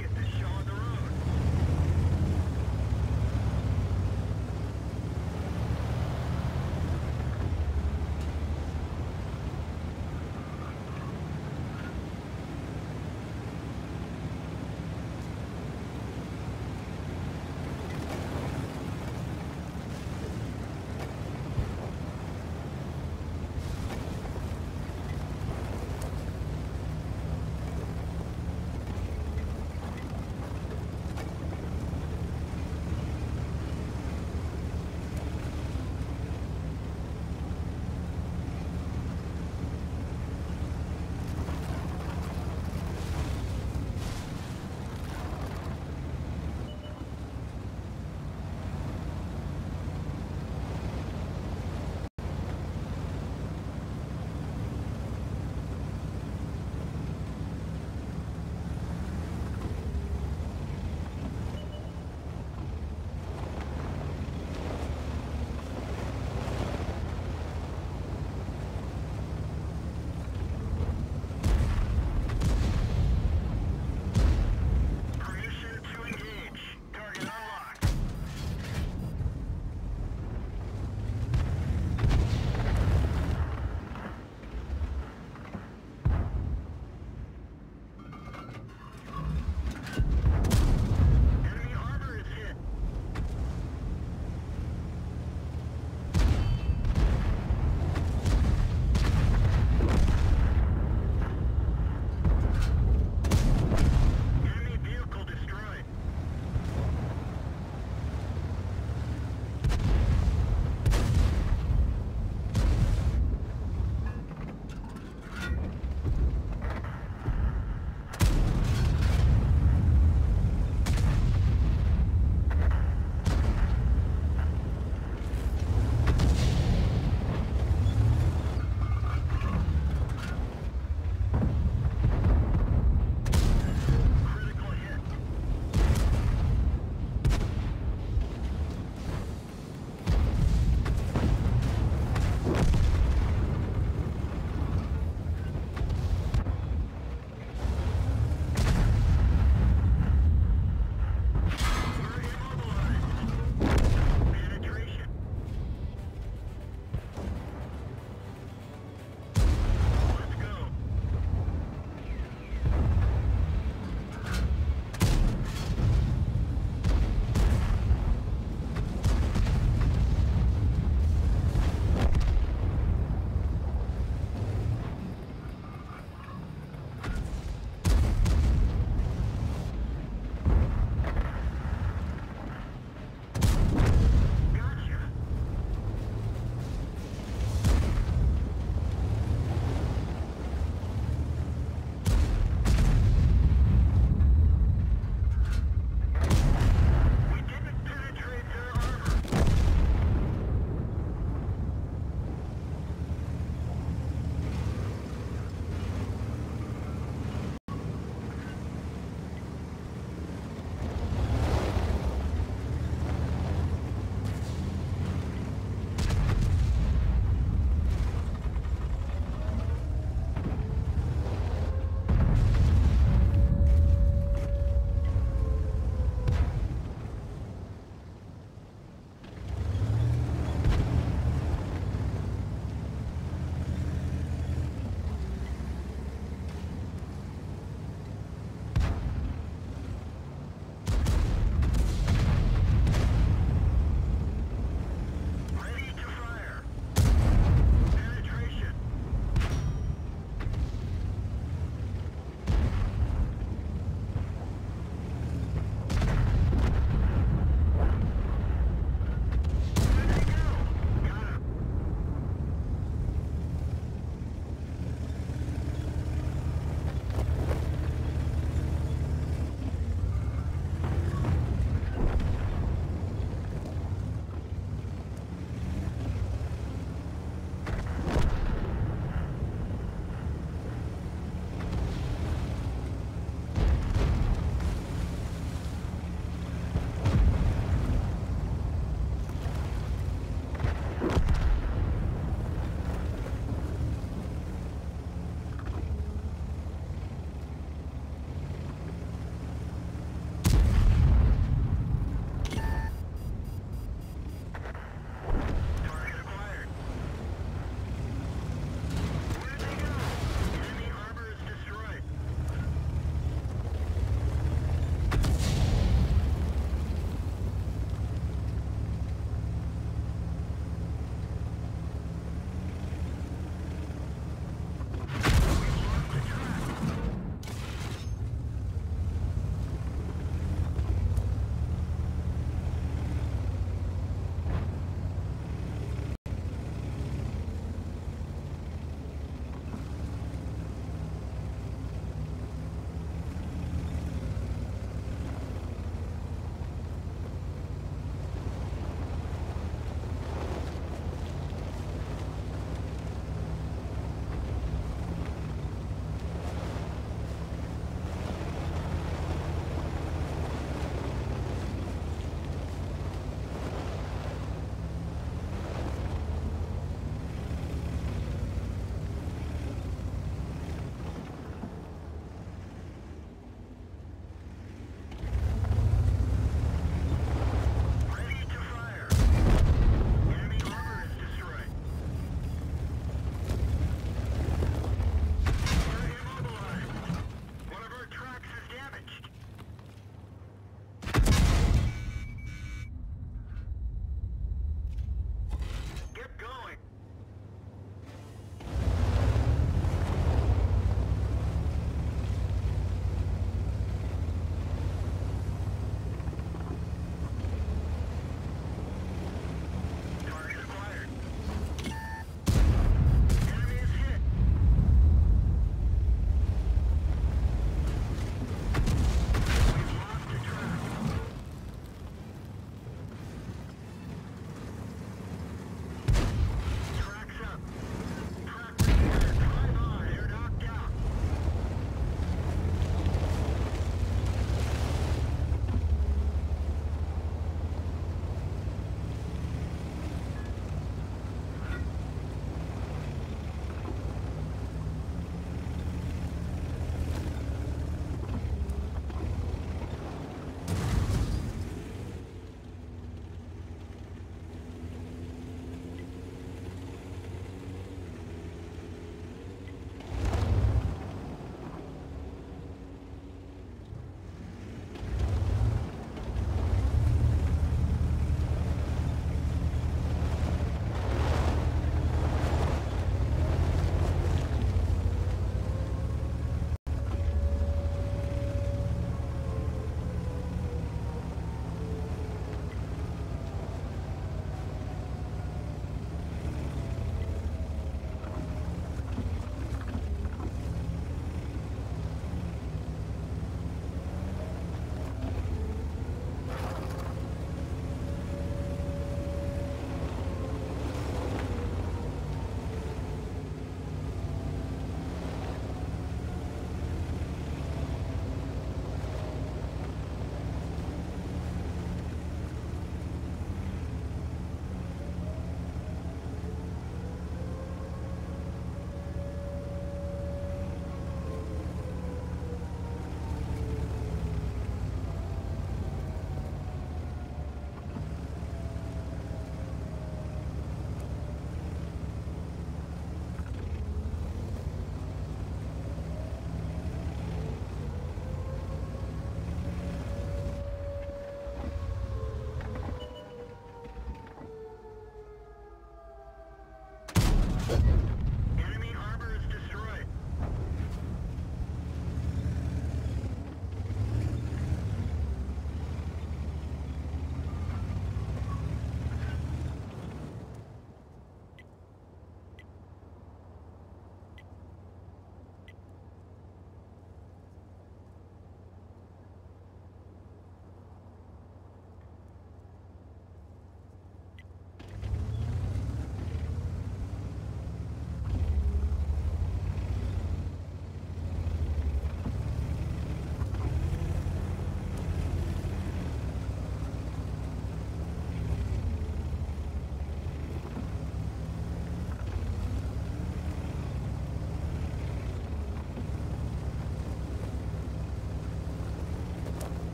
get this.